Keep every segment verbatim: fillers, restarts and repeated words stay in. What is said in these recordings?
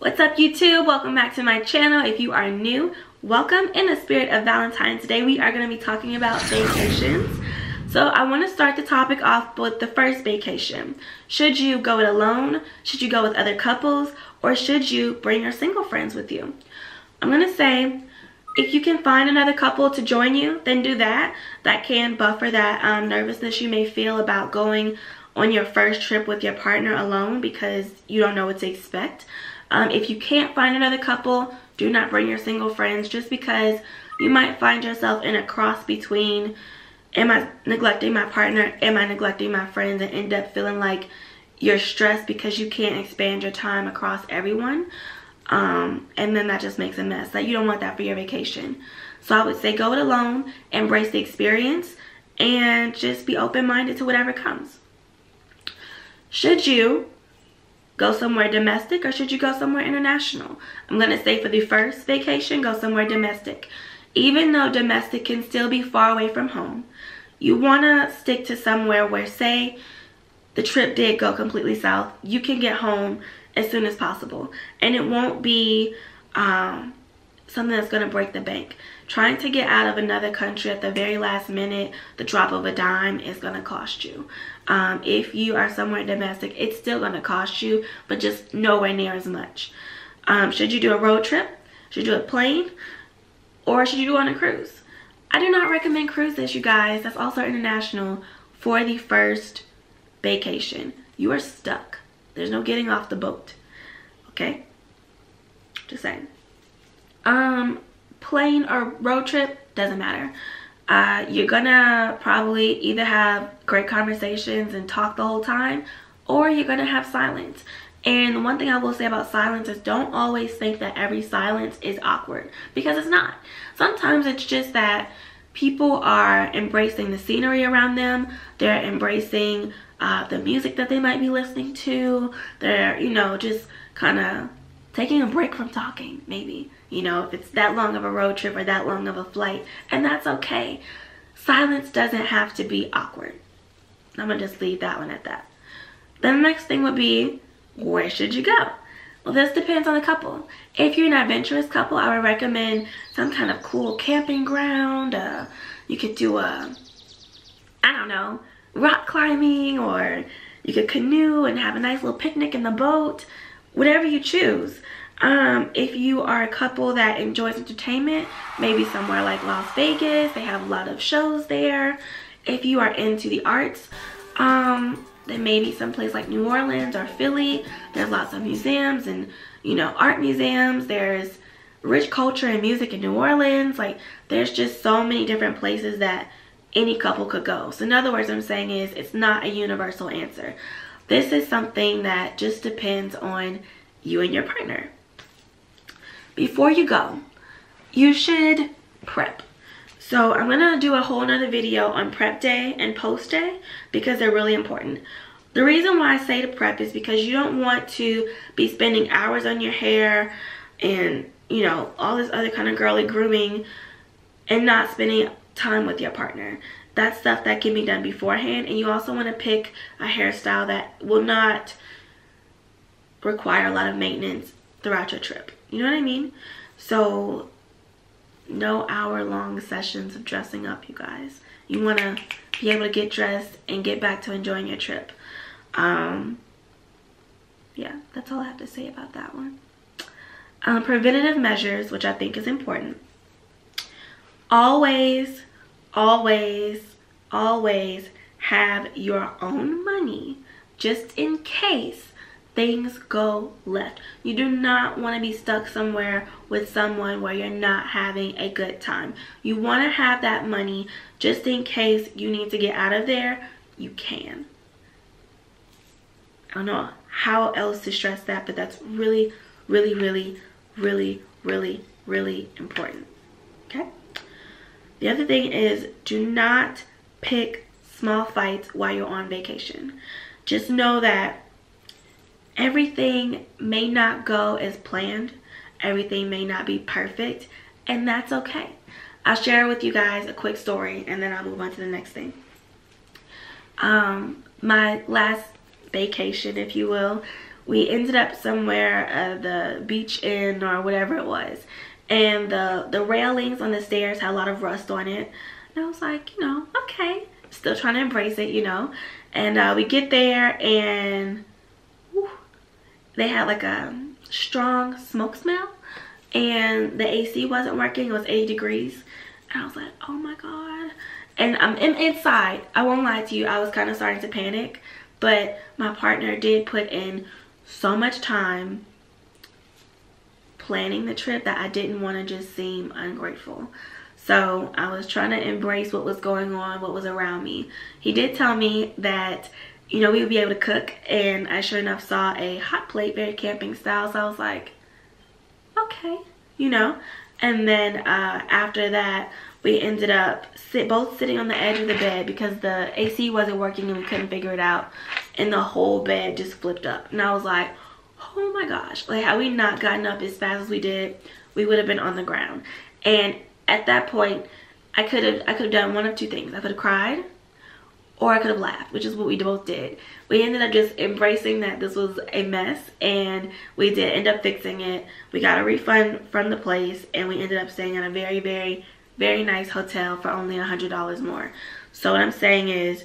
What's up YouTube? Welcome back to my channel. If you are new, welcome. In the spirit of Valentine's Day, we are going to be talking about vacations. So I want to start the topic off with the first vacation. Should you go it alone? Should you go with other couples? Or should you bring your single friends with you? I'm going to say, if you can find another couple to join you, then do that. That can buffer that um, nervousness you may feel about going on your first trip with your partner alone because you don't know what to expect. Um, if you can't find another couple, do not bring your single friends, just because you might find yourself in a cross between, am I neglecting my partner? Am I neglecting my friends? And end up feeling like you're stressed because you can't expand your time across everyone. Um, and then that just makes a mess. Like, you don't want that for your vacation. So I would say go it alone, embrace the experience, and just be open-minded to whatever comes. Should you go somewhere domestic or should you go somewhere international? I'm going to say for the first vacation, go somewhere domestic. Even though domestic can still be far away from home, you want to stick to somewhere where, say, the trip did go completely south, you can get home as soon as possible. And it won't be um, something that's going to break the bank. Trying to get out of another country at the very last minute, the drop of a dime, is going to cost you. Um, if you are somewhere domestic, it's still going to cost you, but just nowhere near as much. Um, should you do a road trip? Should you do a plane? Or should you do it on a cruise? I do not recommend cruises, you guys. That's also international. For the first vacation, you are stuck. There's no getting off the boat. Okay? Just saying. Um... Plane or road trip, doesn't matter. Uh, you're gonna probably either have great conversations and talk the whole time, or you're gonna have silence. And one thing I will say about silence is, don't always think that every silence is awkward, because it's not. Sometimes it's just that people are embracing the scenery around them. They're embracing uh, the music that they might be listening to. They're, you know, just kind of taking a break from talking, maybe. You know, if it's that long of a road trip or that long of a flight, and that's okay. Silence doesn't have to be awkward. I'm gonna just leave that one at that. The next thing would be, where should you go? Well, this depends on the couple. If you're an adventurous couple, I would recommend some kind of cool camping ground. Uh, you could do a, I don't know, rock climbing, or you could canoe and have a nice little picnic in the boat. Whatever you choose. Um, if you are a couple that enjoys entertainment, maybe somewhere like Las Vegas, they have a lot of shows there. If you are into the arts, um, then maybe someplace like New Orleans or Philly. There's lots of museums and, you know, art museums. There's rich culture and music in New Orleans. Like, there's just so many different places that any couple could go. So in other words, what I'm saying is, it's not a universal answer. This is something that just depends on you and your partner. Before you go, you should prep. So I'm gonna do a whole nother video on prep day and post day, because they're really important. The reason why I say to prep is because you don't want to be spending hours on your hair and, you know, all this other kind of girly grooming and not spending time with your partner. That's stuff that can be done beforehand, and you also want to pick a hairstyle that will not require a lot of maintenance throughout your trip. You know what I mean? So no hour-long sessions of dressing up, you guys. You want to be able to get dressed and get back to enjoying your trip. Um, yeah, that's all I have to say about that one. Um, preventative measures, which I think is important. Always... Always, always have your own money, just in case things go left. You do not want to be stuck somewhere with someone where you're not having a good time. You want to have that money just in case you need to get out of there, you can. I don't know how else to stress that, but that's really, really, really, really, really, really important. Okay? The other thing is, do not pick small fights while you're on vacation. Just know that everything may not go as planned. Everything may not be perfect, and that's okay. I'll share with you guys a quick story, and then I'll move on to the next thing. Um, my last vacation, if you will, we ended up somewhere at the beach inn or whatever it was, and the the railings on the stairs had a lot of rust on it, and I was like, you know, okay, still trying to embrace it, you know. And uh, we get there and whew, they had like a strong smoke smell, and the A C wasn't working. It was eighty degrees, and I was like, oh my god. And I'm in, inside, I won't lie to you, I was kind of starting to panic, but my partner did put in so much time planning the trip that I didn't want to just seem ungrateful. So I was trying to embrace what was going on, what was around me. He did tell me that, you know, we would be able to cook, and I sure enough saw a hot plate, very camping style, so I was like, okay, you know. And then uh, after that, we ended up sit, both sitting on the edge of the bed because the A C wasn't working and we couldn't figure it out. And the whole bed just flipped up. And I was like, oh my gosh. Like, had we not gotten up as fast as we did, we would have been on the ground. And at that point, I could have I could have done one of two things. I could have cried, or I could have laughed, which is what we both did. We ended up just embracing that this was a mess, and we did end up fixing it. We got a refund from the place, and we ended up staying in a very, very, very nice hotel for only one hundred dollars more. So what I'm saying is,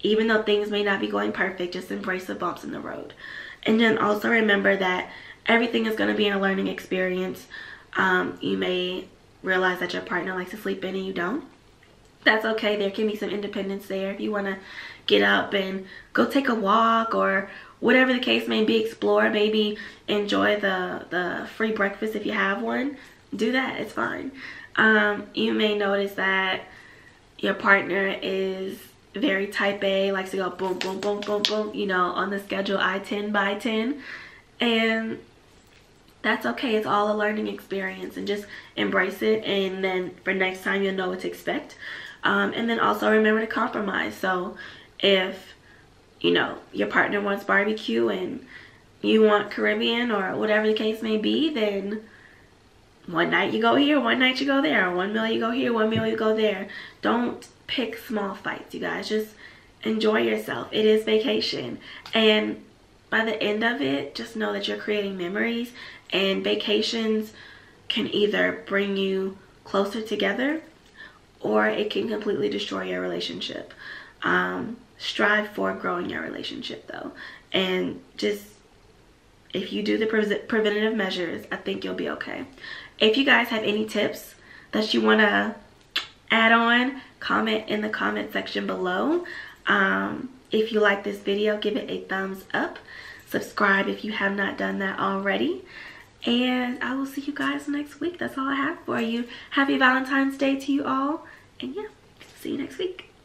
even though things may not be going perfect, just embrace the bumps in the road. And then also remember that everything is going to be a learning experience. Um, you may realize that your partner likes to sleep in and you don't. That's okay. There can be some independence there. If you want to get up and go take a walk or whatever the case may be, explore, maybe enjoy the the free breakfast if you have one, do that, it's fine. Um you may notice that your partner is very type A, likes to go boom boom boom boom boom, you know, on the schedule, I ten by ten, and that's okay. It's all a learning experience, and just embrace it, and then for next time you'll know what to expect. Um, and then also remember to compromise. So if, you know, your partner wants barbecue and you want Caribbean or whatever the case may be, then one night you go here, one night you go there, one meal you go here, one meal you go there. Don't pick small fights, you guys. Just enjoy yourself. It is vacation. And by the end of it, just know that you're creating memories, and vacations can either bring you closer together, or it can completely destroy your relationship. Um, strive for growing your relationship, though. And just, if you do the pre- preventative measures, I think you'll be okay. If you guys have any tips that you want to add on, comment in the comment section below. Um, if you like this video, give it a thumbs up. Subscribe if you have not done that already. And I will see you guys next week. That's all I have for you. Happy Valentine's Day to you all. And yeah, see you next week.